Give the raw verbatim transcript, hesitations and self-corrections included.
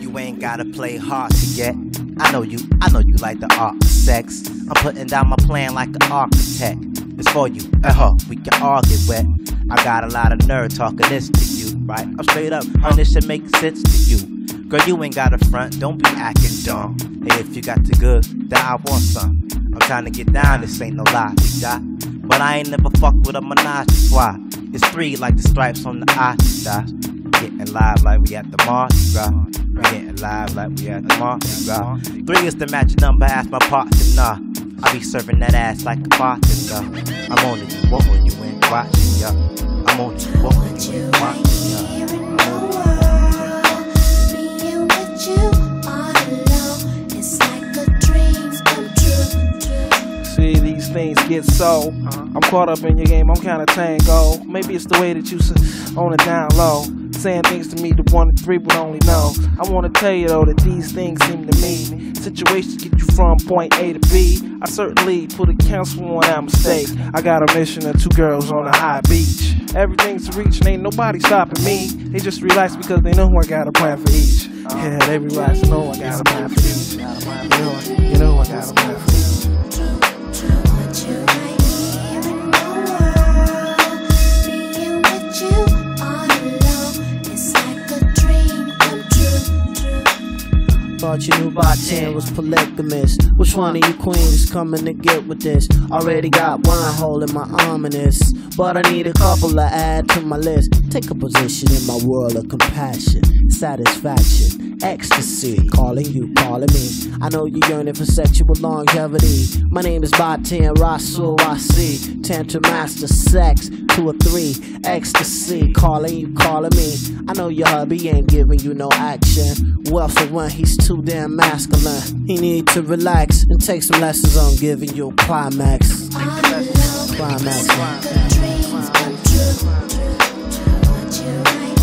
You ain't gotta play hard to get. I know you, I know you like the art of sex. I'm putting down my plan like an architect. It's for you, uh-huh, we can all get wet. I got a lot of nerve talking this to you, right? I'm straight up, huh? This should make sense to you. Girl, you ain't got a front, don't be acting dumb. Hey, if you got the good, then I want some. I'm trying to get down, this ain't no lie, die. But I ain't never fucked with a menage a trois. It's three like the stripes on the eye, die. Getting live like we at the Mardi Gras. Getting live like we at the Mardi Gras. Three is the magic number, ask my partner. Nah, I be serving that ass like a bartender. I'm on it, you, what on you ain't watching ya? I'm on it, what on you ain't watching ya? Things get so I'm caught up in your game, I'm kinda tango. Maybe it's the way that you on it down low, saying things to me the one and three would only know. I wanna tell you though that these things seem to me situations get you from point A to B. I certainly put a counsel on our mistakes. I got a mission of two girls on a high beach. Everything's to reach and ain't nobody stopping me. They just relax because they know who I got a plan for each. Yeah, they relax, know I got a plan for each. You know, you know I got a plan for each. Thought you knew Baatin was polygamous. Which one of you queens is coming to get with this? Already got one hole in my ominous, but I need a couple to add to my list. Take a position in my world of compassion, satisfaction, ecstasy. Calling you, calling me. I know you yearning for sexual longevity. My name is Baatin Rasul, I see. Tantrum master sex, two or three. Ecstasy, calling you, calling me. I know your hubby ain't giving you no action. Well, for one, he's too damn masculine. He need to relax and take some lessons on giving you a climax. Climax. Climax.